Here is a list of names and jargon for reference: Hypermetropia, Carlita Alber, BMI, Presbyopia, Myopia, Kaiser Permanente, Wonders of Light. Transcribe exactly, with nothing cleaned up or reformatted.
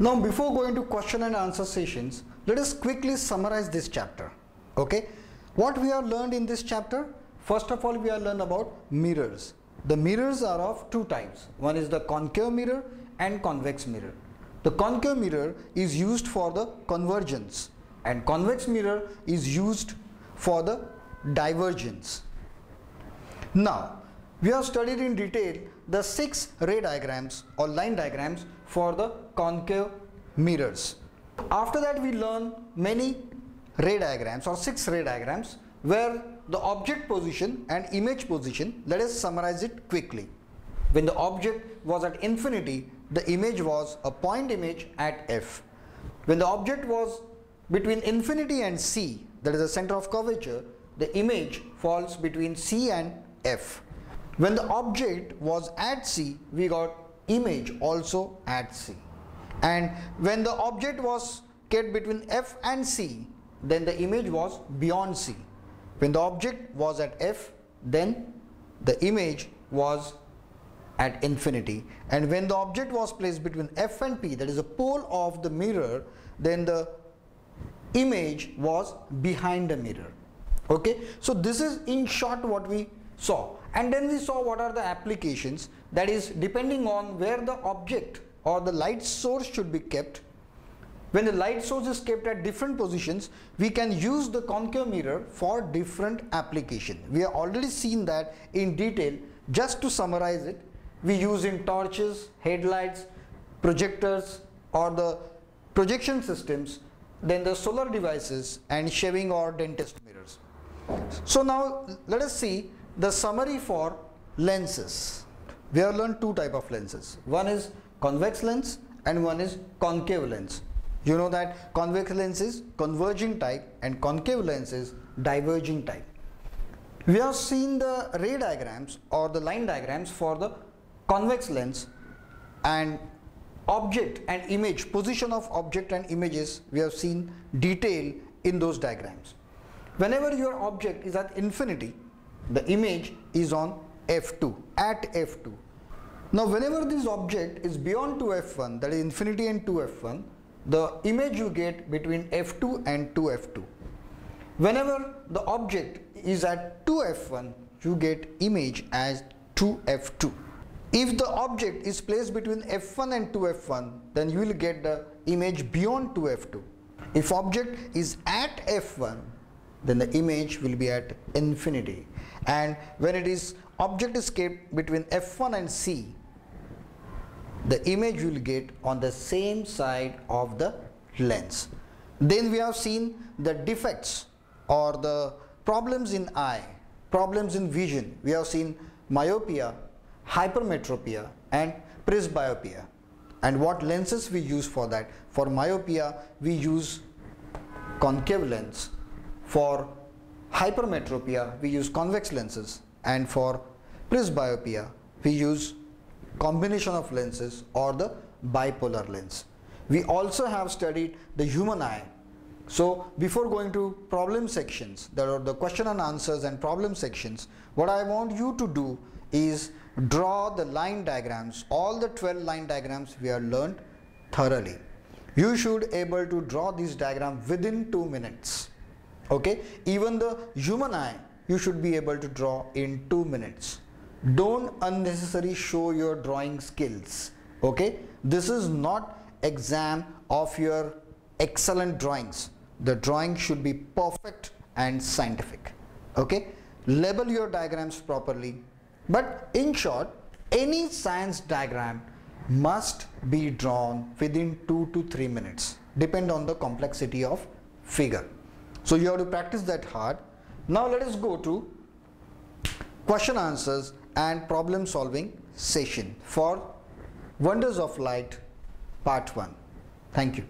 Now, before going to question and answer sessions, let us quickly summarize this chapter. Okay, what we have learned in this chapter? First of all, we have learned about mirrors. The mirrors are of two types. One is the concave mirror and convex mirror. The concave mirror is used for the convergence and convex mirror is used for the divergence. Now, we have studied in detail the six ray diagrams or line diagrams for the concave mirrors. After that, we learn many ray diagrams or six ray diagrams where the object position and image position, let us summarize it quickly. When the object was at infinity, the image was a point image at F. When the object was between infinity and C, that is the center of curvature, the image falls between C and F. When the object was at C, we got image also at C. And when the object was kept between F and C, then the image was beyond C. When the object was at F, then the image was at infinity. And when the object was placed between F and P, that is a pole of the mirror, then the image was behind the mirror. Okay, so this is in short what we saw. And then we saw what are the applications, that is depending on where the object or the light source should be kept. When the light source is kept at different positions, we can use the concave mirror for different application. We have already seen that in detail. Just to summarize it, we use in torches, headlights, projectors or the projection systems, then the solar devices and shaving or dentist mirrors. So now let us see the summary for lenses. We have learned two types of lenses. One is convex lens and one is concave lens. You know that convex lens is converging type and concave lens is diverging type. We have seen the ray diagrams or the line diagrams for the convex lens, and object and image, position of object and images, we have seen detail in those diagrams. Whenever your object is at infinity, the image is on F two, at F two. Now whenever this object is beyond two F one, that is infinity and two F one, the image you get between F two and two F two. Whenever the object is at two F one, you get image as two F two. If the object is placed between F one and two F one, then you will get the image beyond two F two. If object is at F one, then the image will be at infinity. And when it is object is kept between F one and C, the image you will get on the same side of the lens. Then we have seen the defects or the problems in eye, problems in vision. We have seen myopia, hypermetropia and presbyopia, and what lenses we use for that. For myopia we use concave lens, for hypermetropia we use convex lenses, and for presbyopia we use combination of lenses or the bipolar lens. We also have studied the human eye. So before going to problem sections, there are the question and answers and problem sections, what I want you to do is draw the line diagrams, all the twelve line diagrams we have learned thoroughly. You should able to draw this diagram within two minutes. Okay, even the human eye you should be able to draw in two minutes. Don't unnecessarily show your drawing skills. Okay, this is not exam of your excellent drawings. The drawing should be perfect and scientific. Okay, label your diagrams properly. But in short, any science diagram must be drawn within two to three minutes, depend on the complexity of figure. So you have to practice that hard. Now let us go to question answers and problem solving session for Wonders of Light part one. Thank you.